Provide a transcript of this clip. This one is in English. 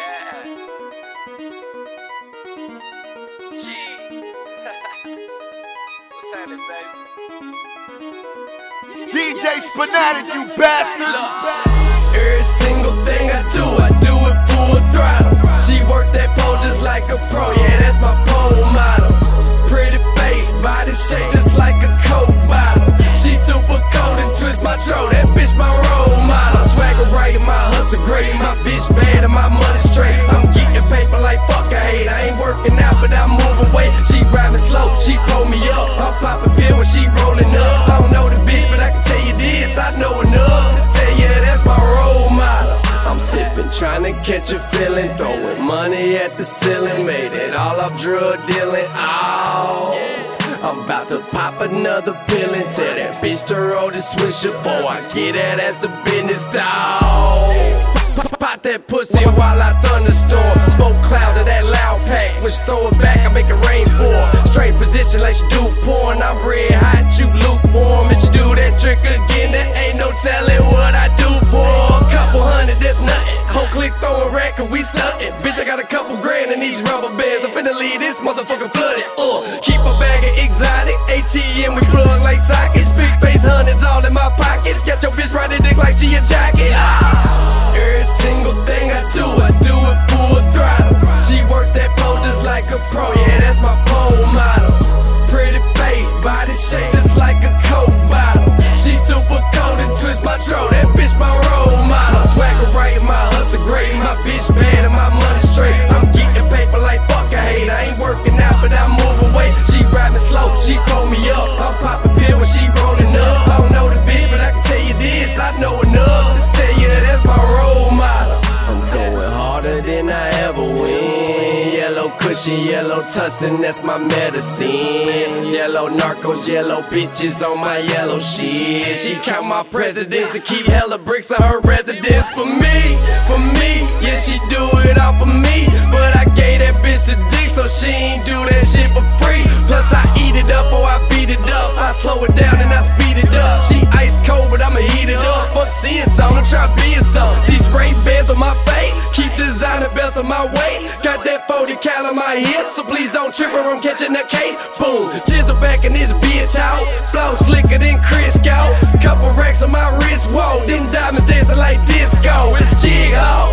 Yeah. Jigg. What's happening, baby? DJ Spanatic, you bastards. Every single thing I do it full throttle. She work that pole just like a pro. Yeah, that's my pole model. Pretty face, body shape just like a coke bottle. She super cold and twist my throat. That bitch my role model. Swagger right, my hustle great. My bitch bad and my money straight. I'm getting paper like fuck I hate. I ain't working out but I move away. She riding slow, she throw me up. I'm popping pill when she rolling up. I don't know the bitch but I can tell you this, I know enough to tell you that's my role model. I'm sipping, trying to catch a feeling, throwing money at the ceiling. Made it all off drug dealing. Oh, I'm about to pop another pill and tell that bitch to roll the swisher before I get that ass to business, dawg. Pop that pussy while I thunderstorm. Smoke clouds of that loud pack, which throw it back, I make it rain for her. Straight position like she do porn, I'm red hot, you lukewarm. And she do that trick again, there ain't no telling what I do for her. Couple hundred, that's nothing. Whole click throwing rack and we stuntin'. Bitch, I got a couple grand in these rubber bands, I'm finna leave this motherfucker flooded. Keep a bag of exotic ATM, we plug like sockets. Big face hundreds all in my pockets. Got your bitch riding dick like she a jockey. Every single thing I do it full throttle. She work that pole just like a pro. Yeah, that's my pole model. Pretty face, body shape just like a coke bottle. She super cold and twist my throat. That bitch my role model. Swagger right, my hustle great. My bitch bad and my money straight. I'm getting paper like fuck I hate. I ain't working out but I move away. She riding slow, she throw me up. I'm popping pill when she rolling up. I don't know the bitch but I can tell you this, I know enough to tell you that that's my role model. I'm going harder than I ever went. Yellow cushion, yellow tussin', that's my medicine. Yellow narcos, yellow bitches on my yellow shit. She count my presidents and keep hella bricks on her residence. For me, yeah, she do it all for me. But I gave that bitch the dick, so she ain't do that shit for free. Plus I eat it up or I beat it up. I slow it down and I speed it up. She ice cold but I'ma heat it up. Fuck seeing something, try being something. These ray bands on my face, keep designer belts on my waist. Got that 40 cal on my hip, so please don't trip or I'm catching a case. Boom, chisel back in this bitch out. Flow slicker than Crisco. Couple racks on my wrist, whoa. Them diamonds dancing like disco. It's Jigg.